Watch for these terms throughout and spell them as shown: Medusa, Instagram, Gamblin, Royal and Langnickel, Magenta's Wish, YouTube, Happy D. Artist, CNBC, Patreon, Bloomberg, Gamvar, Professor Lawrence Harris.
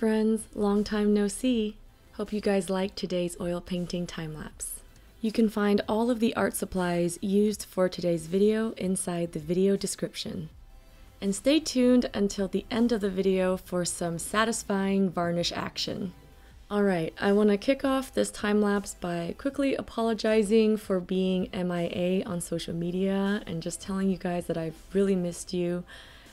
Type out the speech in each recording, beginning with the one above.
friends, long time no see. Hope you guys liked today's oil painting time lapse. You can find all of the art supplies used for today's video inside the video description. And stay tuned until the end of the video for some satisfying varnish action. Alright, I want to kick off this time lapse by quickly apologizing for being MIA on social media and just telling you guys that I've really missed you.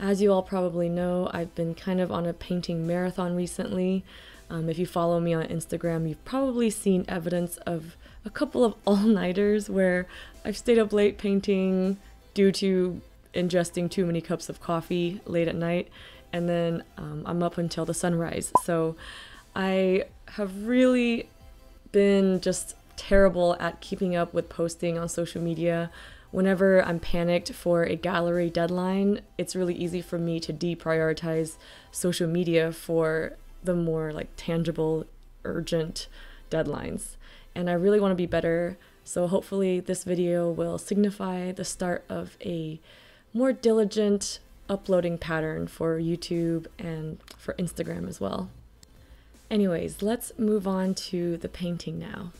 As you all probably know, I've been kind of on a painting marathon recently. If you follow me on Instagram, you've probably seen evidence of a couple of all-nighters where I've stayed up late painting due to ingesting too many cups of coffee late at night, and then I'm up until the sunrise. So I have really been just terrible at keeping up with posting on social media. Whenever I'm panicked for a gallery deadline, it's really easy for me to deprioritize social media for the more like tangible, urgent deadlines. And I really want to be better, so hopefully this video will signify the start of a more diligent uploading pattern for YouTube and for Instagram as well. Anyways, let's move on to the painting now.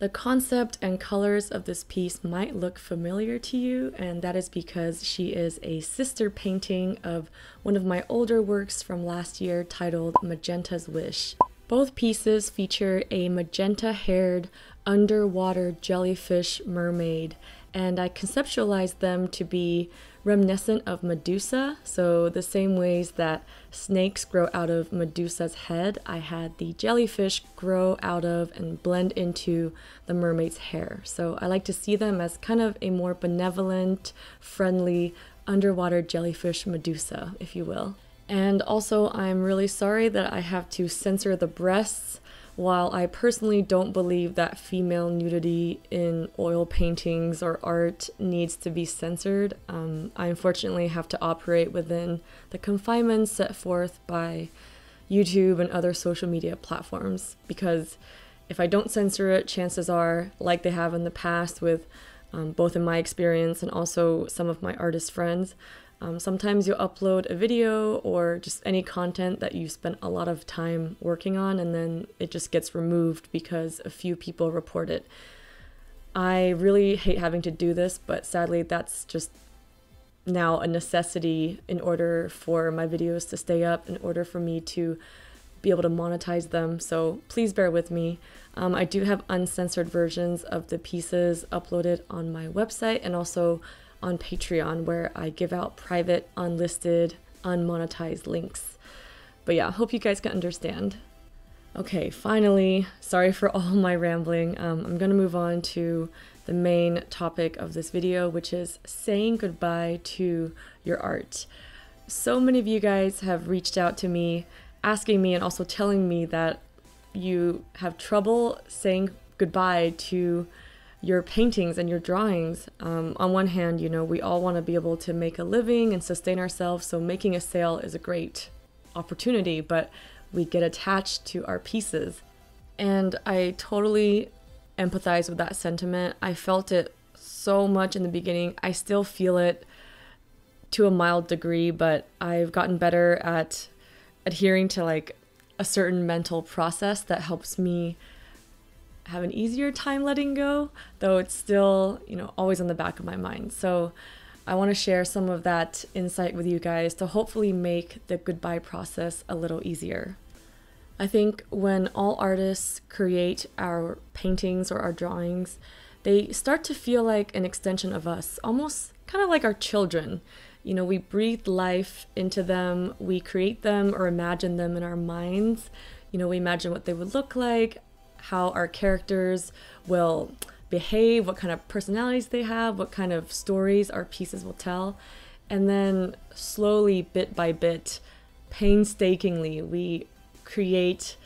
The concept and colors of this piece might look familiar to you, and that is because she is a sister painting of one of my older works from last year titled Magenta's Wish. Both pieces feature a magenta-haired underwater jellyfish mermaid, and I conceptualized them to be reminiscent of Medusa. So the same ways that snakes grow out of Medusa's head, I had the jellyfish grow out of and blend into the mermaid's hair. So I like to see them as kind of a more benevolent, friendly, underwater jellyfish Medusa, if you will. And also, I'm really sorry that I have to censor the breasts. While I personally don't believe that female nudity in oil paintings or art needs to be censored, I unfortunately have to operate within the confinements set forth by YouTube and other social media platforms, because if I don't censor it, chances are, like they have in the past with both in my experience and also some of my artist friends, sometimes you'll upload a video or just any content that you spent a lot of time working on, and then it just gets removed because a few people report it. I really hate having to do this, but sadly that's just now a necessity in order for my videos to stay up, in order for me to be able to monetize them, so please bear with me. I do have uncensored versions of the pieces uploaded on my website and also on Patreon, where I give out private, unlisted, unmonetized links. But yeah, hope you guys can understand. Okay, finally, sorry for all my rambling. I'm gonna move on to the main topic of this video, which is saying goodbye to your art. So many of you guys have reached out to me, asking me and also telling me that you have trouble saying goodbye to your paintings and your drawings. On one hand, you know, we all want to be able to make a living and sustain ourselves, so making a sale is a great opportunity, but we get attached to our pieces. And I totally empathize with that sentiment. I felt it so much in the beginning. I still feel it to a mild degree, but I've gotten better at adhering to like a certain mental process that helps me have an easier time letting go, though it's still, you know, always on the back of my mind. So I want to share some of that insight with you guys to hopefully make the goodbye process a little easier. I think when all artists create our paintings or our drawings, they start to feel like an extension of us, almost kind of like our children. You know, we breathe life into them, we create them or imagine them in our minds. You know, we imagine what they would look like, how our characters will behave, what kind of personalities they have, what kind of stories our pieces will tell. And then slowly, bit by bit, painstakingly, we create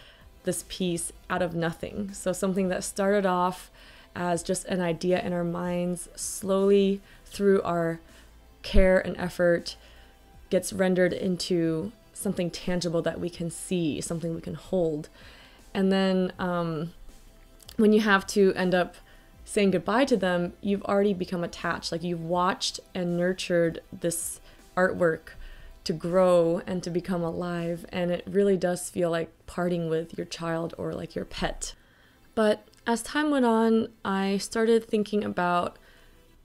this piece out of nothing. So something that started off as just an idea in our minds, slowly through our care and effort, gets rendered into something tangible that we can see, something we can hold. And then when you have to end up saying goodbye to them, you've already become attached. Like, you've watched and nurtured this artwork to grow and to become alive, and it really does feel like parting with your child or like your pet. But as time went on, I started thinking about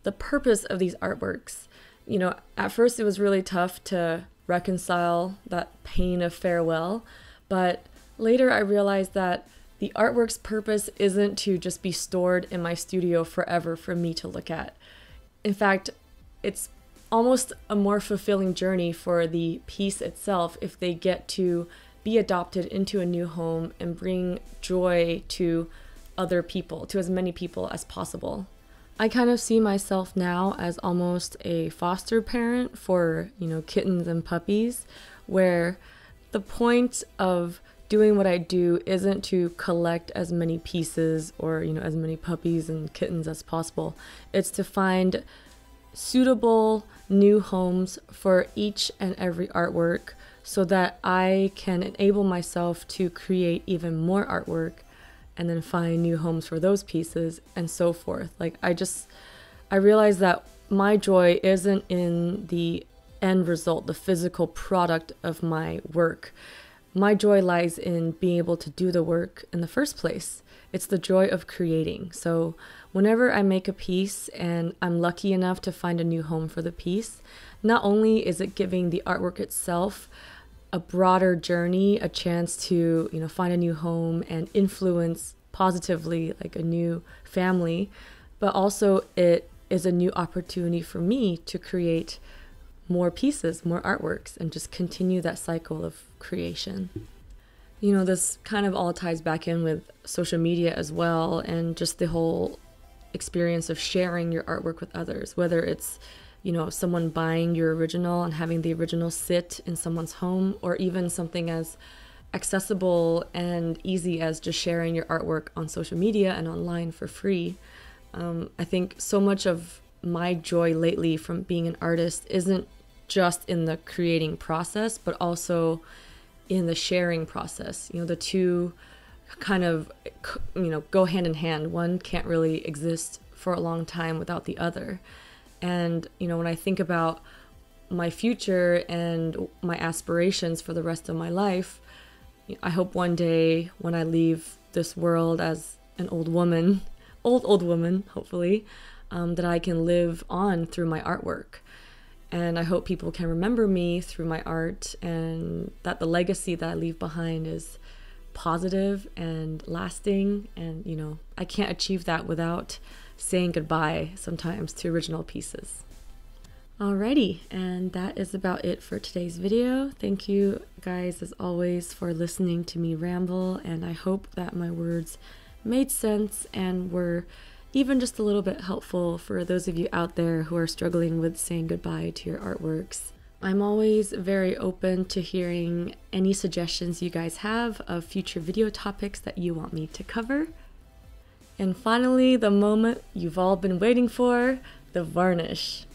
the purpose of these artworks. You know, at first it was really tough to reconcile that pain of farewell, but later I realized that the artwork's purpose isn't to just be stored in my studio forever for me to look at. In fact, it's almost a more fulfilling journey for the piece itself if they get to be adopted into a new home and bring joy to other people, to as many people as possible. I kind of see myself now as almost a foster parent for, you know, kittens and puppies, where the point of doing what I do isn't to collect as many pieces or, you know, as many puppies and kittens as possible. It's to find suitable new homes for each and every artwork so that I can enable myself to create even more artwork and then find new homes for those pieces and so forth. Like, I realized that my joy isn't in the end result, the physical product of my work. My joy lies in being able to do the work in the first place. It's the joy of creating. So whenever I make a piece and I'm lucky enough to find a new home for the piece, not only is it giving the artwork itself a broader journey, a chance to, you know, find a new home and influence positively like a new family, but also it is a new opportunity for me to create more pieces, more artworks, and just continue that cycle of creation. You know, this kind of all ties back in with social media as well, and just the whole experience of sharing your artwork with others, whether it's, you know, someone buying your original and having the original sit in someone's home, or even something as accessible and easy as just sharing your artwork on social media and online for free. I think so much of my joy lately from being an artist isn't just in the creating process, but also in the sharing process. You know, the two kind of, you know, go hand in hand. One can't really exist for a long time without the other. And, you know, when I think about my future and my aspirations for the rest of my life, I hope one day when I leave this world as an old woman, old woman, hopefully, that I can live on through my artwork. And I hope people can remember me through my art, and that the legacy that I leave behind is positive and lasting. And, you know, I can't achieve that without saying goodbye sometimes to original pieces. Alrighty, and that is about it for today's video. Thank you guys as always for listening to me ramble, and I hope that my words made sense and were even just a little bit helpful for those of you out there who are struggling with saying goodbye to your artworks. I'm always very open to hearing any suggestions you guys have of future video topics that you want me to cover. And finally, the moment you've all been waiting for, the varnish.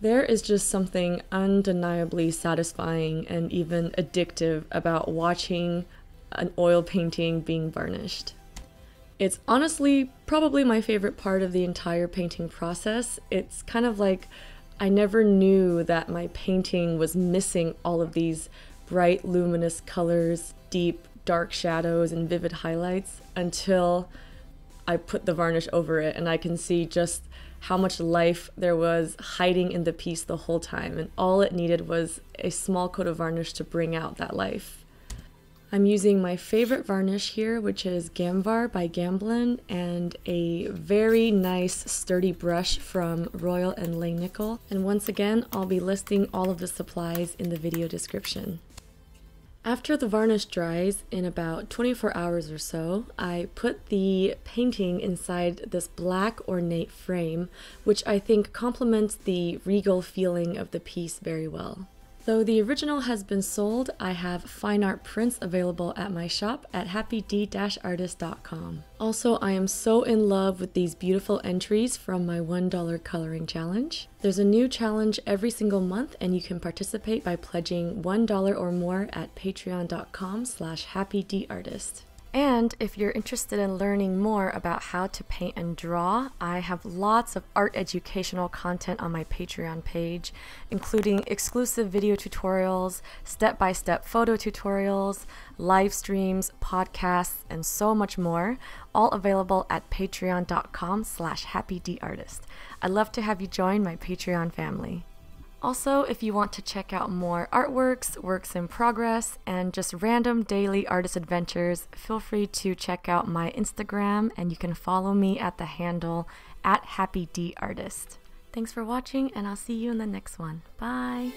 There is just something undeniably satisfying and even addictive about watching an oil painting being varnished. It's honestly probably my favorite part of the entire painting process. It's kind of like I never knew that my painting was missing all of these bright, luminous colors, deep, dark shadows, and vivid highlights until I put the varnish over it, and I can see just how much life there was hiding in the piece the whole time, and all it needed was a small coat of varnish to bring out that life. I'm using my favorite varnish here, which is Gamvar by Gamblin, and a very nice sturdy brush from Royal and Langnickel. And once again, I'll be listing all of the supplies in the video description. After the varnish dries in about 24 hours or so, I put the painting inside this black ornate frame, which I think complements the regal feeling of the piece very well. Though the original has been sold, I have fine art prints available at my shop at happydartist.com. Also, I am so in love with these beautiful entries from my $1 coloring challenge. There's a new challenge every single month, and you can participate by pledging $1 or more at patreon.com/happydartist. And if you're interested in learning more about how to paint and draw, I have lots of art educational content on my Patreon page, including exclusive video tutorials, step-by-step photo tutorials, live streams, podcasts, and so much more, all available at patreon.com/happydartist. I'd love to have you join my Patreon family. Also, if you want to check out more artworks, works in progress, and just random daily artist adventures, feel free to check out my Instagram, and you can follow me at the handle @happydartist. Thanks for watching, and I'll see you in the next one. Bye!